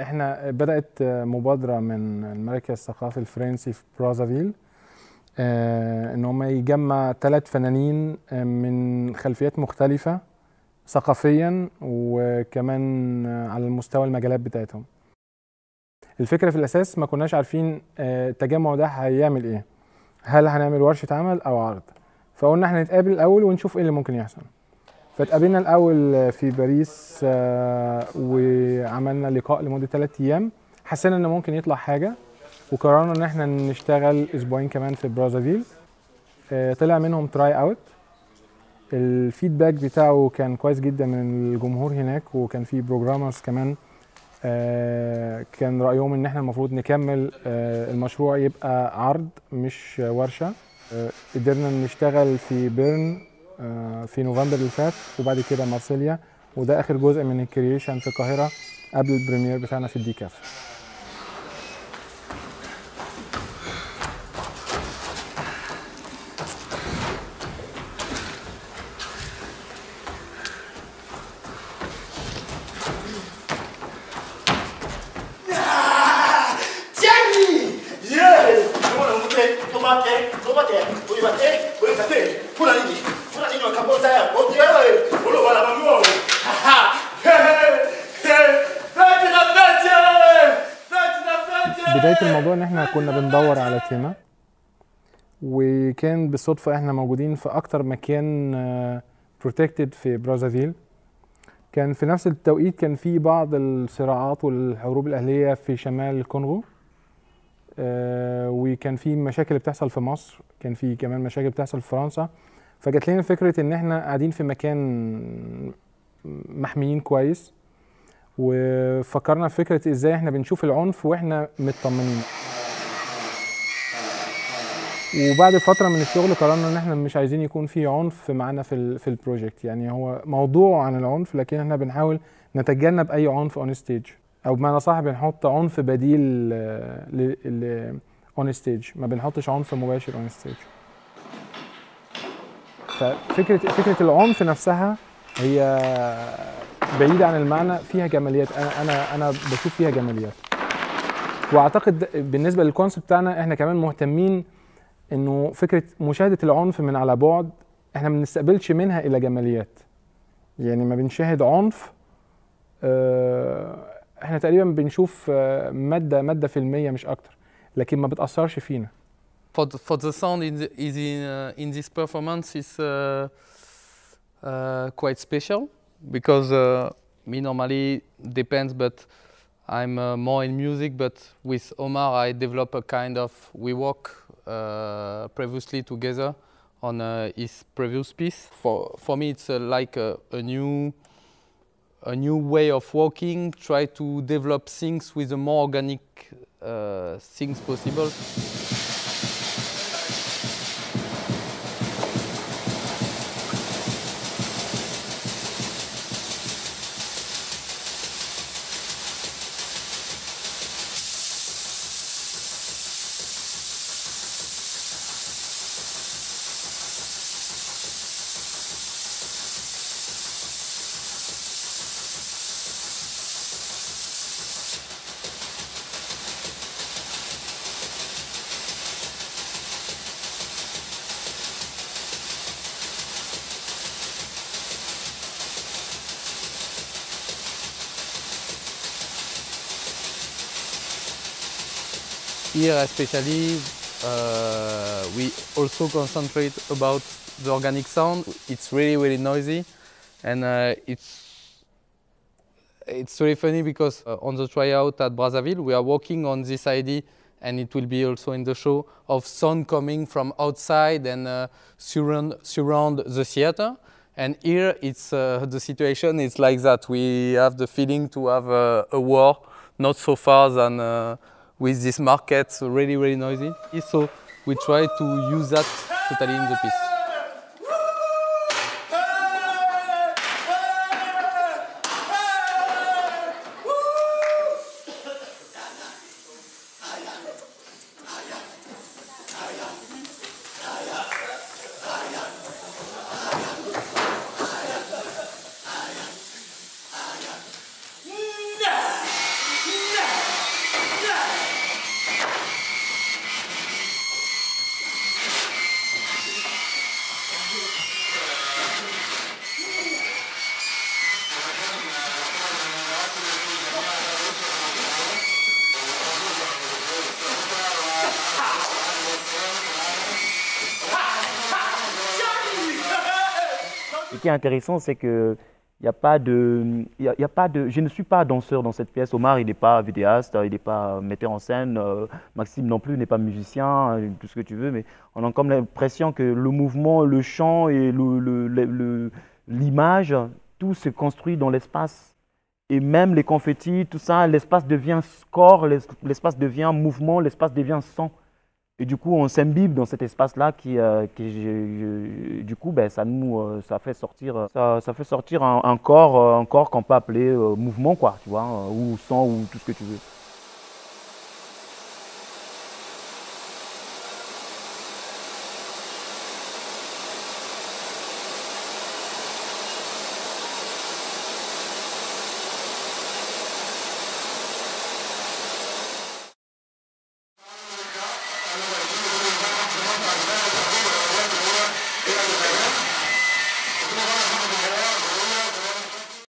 احنا بدأت مبادرة من المركز الثقافي الفرنسي في برازافيل ان هم يجمع 3 فنانين من خلفيات مختلفة ثقافيا وكمان على المستوى المجالات بتاعتهم. الفكرة في الأساس ما كناش عارفين التجمع ده هيعمل ايه، هل هنعمل ورشة عمل أو عرض، فقلنا احنا نتقابل الأول ونشوف ايه اللي ممكن يحصل. فاتقابلنا الأول في باريس وعملنا لقاء لمدة 3 أيام، حسينا إن ممكن يطلع حاجة وقررنا إن احنا نشتغل أسبوعين كمان في برازافيل. طلع منهم تراي أوت، الفيدباك بتاعه كان كويس جدا من الجمهور هناك، وكان في بروجرامرز كمان كان رأيهم إن احنا المفروض نكمل المشروع يبقى عرض مش ورشة. قدرنا نشتغل في بيرن في نوفمبر اللي فات، وبعد كده مارسيليا، وده اخر جزء من الكرييشن في القاهره قبل البريمير بتاعنا في الديكاف. بداية الموضوع ان احنا كنا بندور على تيمة، وكان بالصدفة احنا موجودين في اكتر مكان بروتكتد في برازافيل. كان في نفس التوقيت كان في بعض الصراعات والحروب الاهلية في شمال الكونغو، وكان في مشاكل بتحصل في مصر، كان في كمان مشاكل بتحصل في فرنسا. فجت لنا فكرة ان احنا قاعدين في مكان محميين كويس، وفكرنا في فكرة ازاي احنا بنشوف العنف واحنا مطمنين. وبعد فترة من الشغل قررنا ان احنا مش عايزين يكون في عنف معانا في البروجكت، يعني هو موضوع عن العنف لكن احنا بنحاول نتجنب اي عنف اون ستيج، او بمعنى صح بنحط عنف بديل ل اون ستيج، ما بنحطش عنف مباشر اون ستيج. ففكرة العنف نفسها هي بعيدة عن المعنى، فيها جماليات. أنا بشوف فيها جماليات، وأعتقد بالنسبة للكونسبت بتاعنا إحنا كمان مهتمين إنه فكرة مشاهدة العنف من على بعد إحنا ما بنستقبلش منها إلا جماليات، يعني ما بنشاهد عنف إحنا تقريبا بنشوف مادة فيلمية مش أكتر، لكن ما بتأثرش فينا. For the sound in this performance is quite special. Because me normally depends, but I'm more in music. But with Omar, I develop a kind of we work previously together on his previous piece. For me, it's like a new way of working. Try to develop things with the more organic things possible. Here especially, we also concentrate about the organic sound. It's really, really noisy, and it's really funny because on the tryout at Brazzaville, we are working on this idea, and it will be also in the show, of sound coming from outside and surround the theater. And here, it's the situation is like that. We have the feeling to have a war, not so far than. With this market really, really noisy. So we try to use that totally in the piece. qui est intéressant, c'est que je ne suis pas danseur dans cette pièce. Omar, il n'est pas vidéaste, il n'est pas metteur en scène. Maxime non plus n'est pas musicien, tout ce que tu veux. Mais on a comme l'impression que le mouvement, le chant et l'image, tout se construit dans l'espace. Et même les confettis, tout ça, l'espace devient corps, l'espace devient mouvement, l'espace devient sang. Et du coup, on s'imbibe dans cet espace-là ça fait sortir un corps qu'on peut appeler mouvement, quoi, tu vois, ou sang, ou tout ce que tu veux.